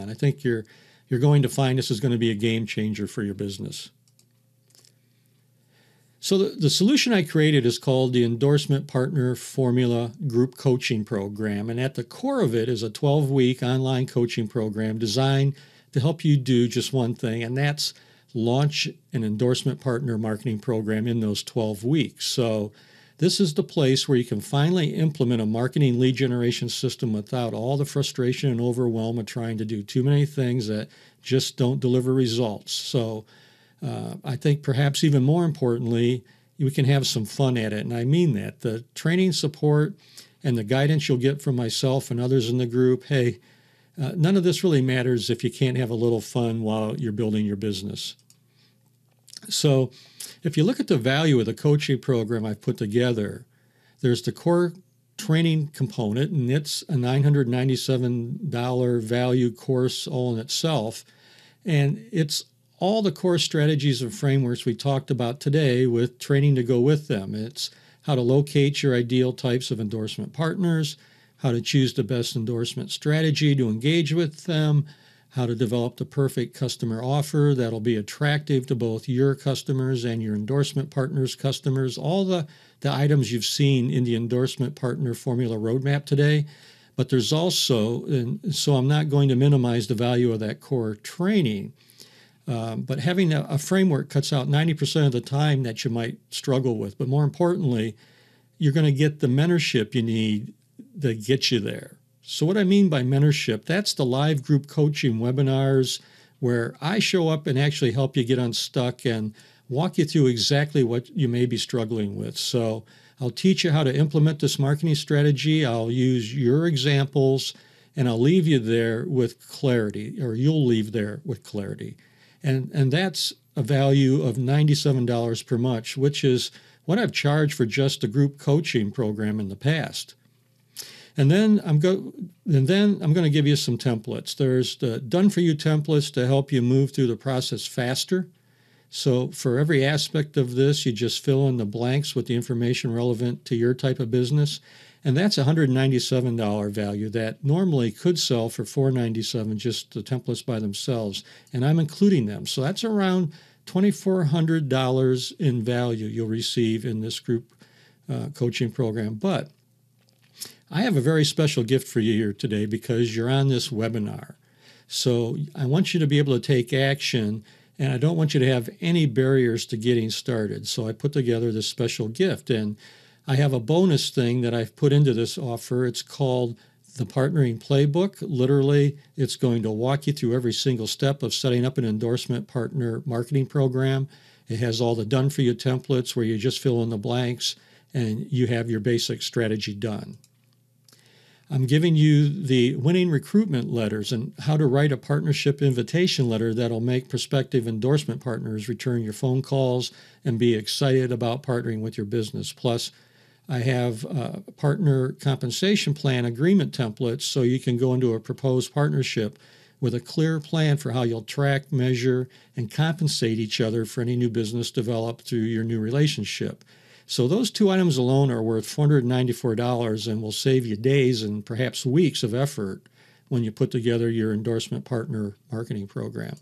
And I think you're going to find this is going to be a game changer for your business. So the solution I created is called the Endorsement Partner Formula Group Coaching Program. And at the core of it is a 12-week online coaching program designed to help you do just one thing, and that's launch an endorsement partner marketing program in those 12 weeks. So this is the place where you can finally implement a marketing lead generation system without all the frustration and overwhelm of trying to do too many things that just don't deliver results. So I think perhaps even more importantly, we can have some fun at it. And I mean that. The training, support, and the guidance you'll get from myself and others in the group, hey, none of this really matters if you can't have a little fun while you're building your business. So if you look at the value of the coaching program I've put together, there's the core training component, and it's a $997 value course all in itself. And it's all the core strategies and frameworks we talked about today with training to go with them. It's how to locate your ideal types of endorsement partners, how to choose the best endorsement strategy to engage with them, how to develop the perfect customer offer that'll be attractive to both your customers and your endorsement partners' customers, all the items you've seen in the Endorsement Partner Formula Roadmap today. But there's also, and so I'm not going to minimize the value of that core training, but having a framework cuts out 90% of the time that you might struggle with. But more importantly, you're going to get the mentorship you need that get you there. So what I mean by mentorship, that's the live group coaching webinars where I show up and actually help you get unstuck and walk you through exactly what you may be struggling with. So I'll teach you how to implement this marketing strategy. I'll use your examples, and I'll leave you there with clarity, or you'll leave there with clarity. And that's a value of $97 per month, which is what I've charged for just the group coaching program in the past. And then I'm going to give you some templates. There's the done-for-you templates to help you move through the process faster. So for every aspect of this, you just fill in the blanks with the information relevant to your type of business. And that's $197 value that normally could sell for $497, just the templates by themselves. And I'm including them. So that's around $2,400 in value you'll receive in this group coaching program. But I have a very special gift for you here today because you're on this webinar. So I want you to be able to take action, and I don't want you to have any barriers to getting started. So I put together this special gift, and I have a bonus thing that I've put into this offer. It's called the Partnering Playbook. Literally, it's going to walk you through every single step of setting up an endorsement partner marketing program. It has all the done-for-you templates where you just fill in the blanks, and you have your basic strategy done. I'm giving you the winning recruitment letters and how to write a partnership invitation letter that'll make prospective endorsement partners return your phone calls and be excited about partnering with your business. Plus, I have partner compensation plan agreement templates so you can go into a proposed partnership with a clear plan for how you'll track, measure, and compensate each other for any new business developed through your new relationship. So those two items alone are worth $494 and will save you days and perhaps weeks of effort when you put together your endorsement partner marketing program.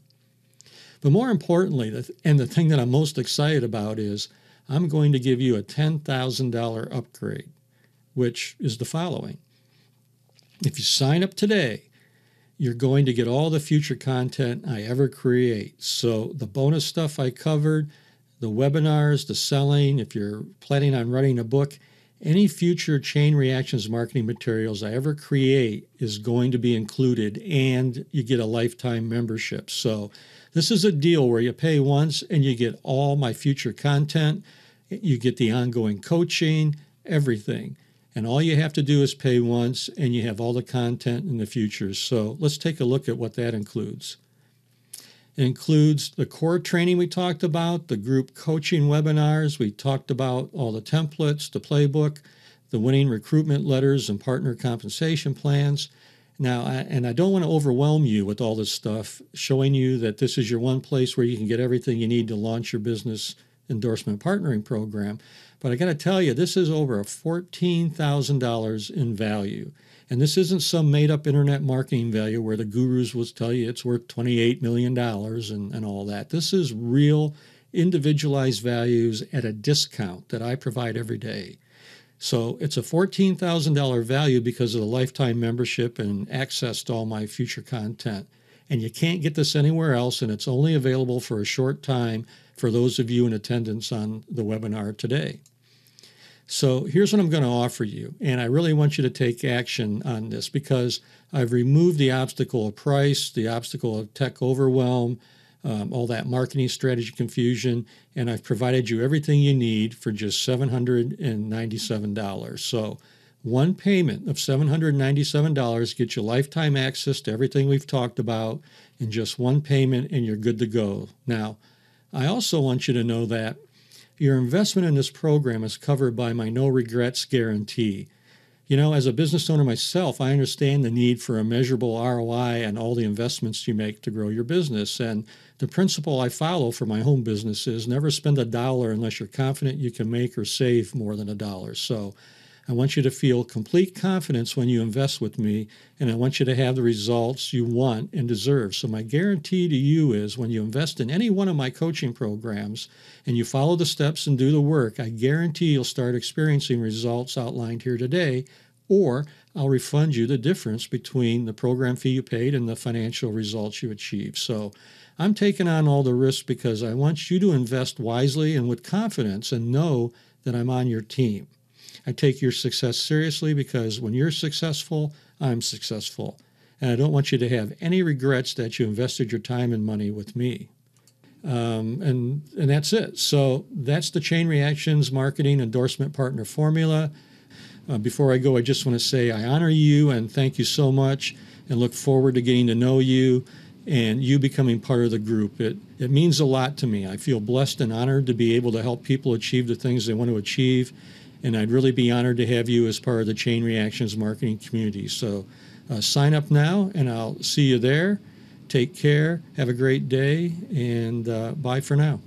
But more importantly, and the thing that I'm most excited about is I'm going to give you a $10,000 upgrade, which is the following. If you sign up today, you're going to get all the future content I ever create. So the bonus stuff I covered, the webinars, the selling, if you're planning on writing a book, any future Chain Reactions marketing materials I ever create is going to be included, and you get a lifetime membership. So this is a deal where you pay once and you get all my future content, you get the ongoing coaching, everything. And all you have to do is pay once and you have all the content in the future. So let's take a look at what that includes. It includes the core training we talked about, the group coaching webinars. We talked about all the templates, the playbook, the winning recruitment letters, and partner compensation plans. Now, I don't want to overwhelm you with all this stuff, showing you that this is your one place where you can get everything you need to launch your business endorsement partnering program. But I got to tell you, this is over $14,000 in value. And this isn't some made-up internet marketing value where the gurus will tell you it's worth $28 million and all that. This is real individualized values at a discount that I provide every day. So it's a $14,000 value because of the lifetime membership and access to all my future content. And you can't get this anywhere else, and it's only available for a short time for those of you in attendance on the webinar today. So here's what I'm going to offer you, and I really want you to take action on this because I've removed the obstacle of price, the obstacle of tech overwhelm, all that marketing strategy confusion, and I've provided you everything you need for just $797. So one payment of $797 gets you lifetime access to everything we've talked about in just one payment, and you're good to go. Now, I also want you to know that your investment in this program is covered by my no regrets guarantee. You know, as a business owner myself, I understand the need for a measurable ROI on all the investments you make to grow your business. And the principle I follow for my home business is never spend a dollar unless you're confident you can make or save more than a dollar. So I want you to feel complete confidence when you invest with me, and I want you to have the results you want and deserve. So my guarantee to you is when you invest in any one of my coaching programs and you follow the steps and do the work, I guarantee you'll start experiencing results outlined here today, or I'll refund you the difference between the program fee you paid and the financial results you achieve. So I'm taking on all the risks because I want you to invest wisely and with confidence and know that I'm on your team. I take your success seriously because when you're successful, I'm successful. And I don't want you to have any regrets that you invested your time and money with me. And that's it. So that's the Chain Reactions Marketing Endorsement Partner Formula. Before I go, I just want to say I honor you and thank you so much and look forward to getting to know you and you becoming part of the group. It means a lot to me. I feel blessed and honored to be able to help people achieve the things they want to achieve. And I'd really be honored to have you as part of the Chain Reactions marketing community. So sign up now, and I'll see you there. Take care. Have a great day, and bye for now.